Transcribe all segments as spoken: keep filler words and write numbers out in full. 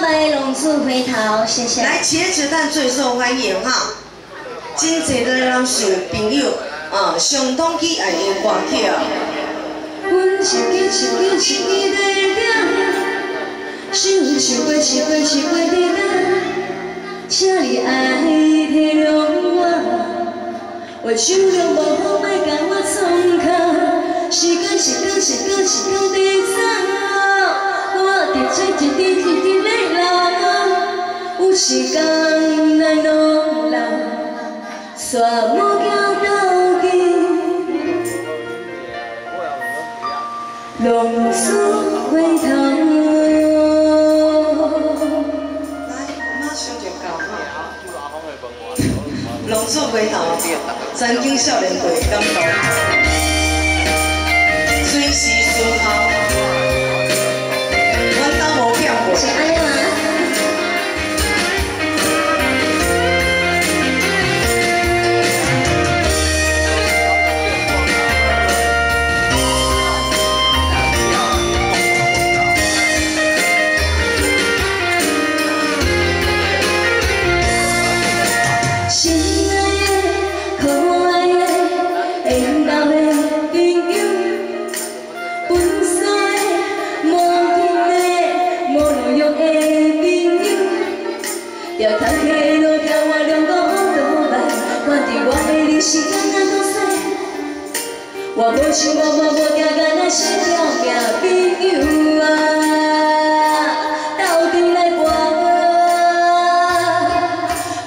做白龙树回头，谢谢。来，茄子蛋最受欢迎哈，真侪的人想朋友啊，相当喜爱用歌曲。阮想你，想你，想你在哪？想你，想我，想我，想我在哪？请你爱体谅我，我手中无好，莫甲我创卡。时间，时间，时间，时间在走，我滴水一滴一滴在流，有时间咱拢老，煞无交斗阵，浪子回头。 浪子回头，曾经少年队感动，随时思考，我当无骗过。是安尼吗？我无想，我无无惊，干那是条命朋友啊，斗阵来活啊！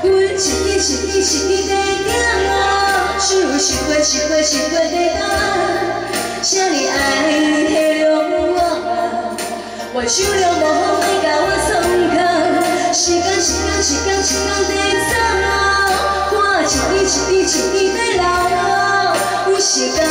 阮是你是你是你在点啊？想想我想我想我在哪？请你爱体谅我，我手中无好，莫甲我创空。时间时间时间时间在走，我是你是你是你在流，有时间。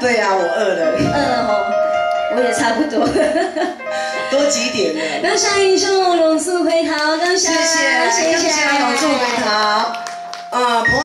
对啊，我饿了。饿了吼，我也差不多。都几点了？感谢英雄龙子回头，感谢，谢谢，感谢龙子回头。啊。